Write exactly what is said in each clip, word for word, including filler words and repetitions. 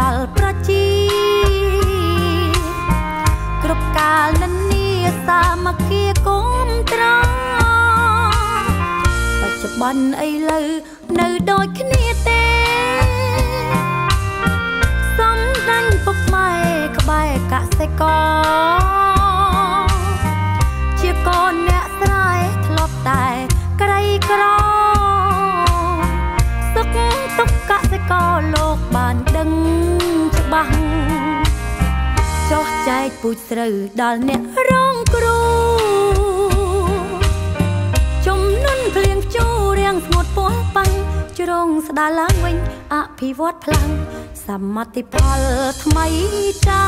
ដល់ប្រជាគ្រប់កាលនានាសាមគ្គីគំត្រង់បច្ចុប្បន្នឥឡូវនៅដូចគ្នាទេសំដាញ់ពុកម៉ែក្បែរកសិករជាកូនអ្នកស្រែធ្លាប់តែក្រីក្រសុខទុក្ខកសិករលោកបានដឹងច្បាស់ចោះចែកពូជស្រូវដល់អ្នករងគ្រោះជំនន់ភ្លៀងព្យុះរាំងស្ងួតពោះប៉ាំងជ្រងស្ដារឡើងវិញអភិវឌ្ឍន៍ខ្លាំងសមិទ្ធផលថ្មីចា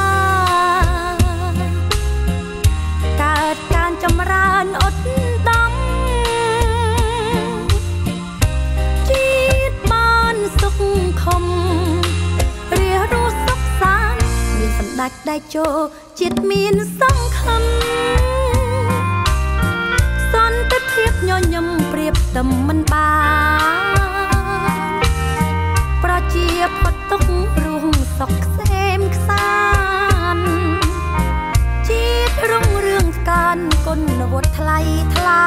កើតការចម្រើនឧត្តមជាតិបានសុខខំរារស់សុខសាន្តមានសម្ដេចតេជោជាតិមានសង្ឃឹមសន្តិភាពញញឹមប្រៀបតែមិនបានប្រជាផុតទុក្ខរួងសុខក្សេមខ្សាន្តជាតិរុងរឿងការគុណវុឌ្ឍិថ្លៃថ្លា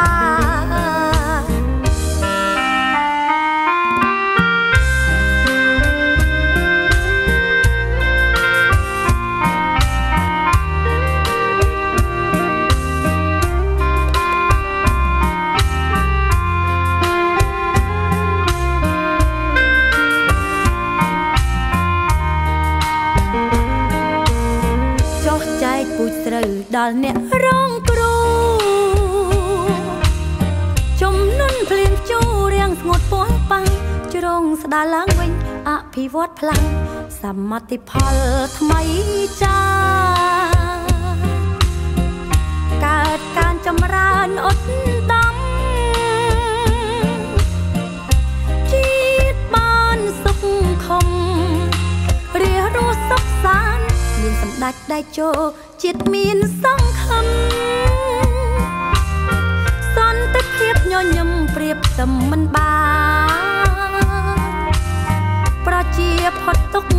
ដល់អ្នករងគ្រោះជំនន់ភ្លៀងព្យុះរាំងស្ងួតពោះប៉ាំងជ្រងស្ដារឡើងវិញអភិវឌ្ឍន៍ខ្លាំងសមិទ្ធផលថ្មីចាកើតការចម្រើនឧត្តមជាតិបានសុខខំរារស់សុខសាន្តមានសម្ដេចតេជោជាតិមានសង្ឃឹមសន្តិភាពញញឹមប្រៀបតែមិនបានប្រជាផុតទុក្ខ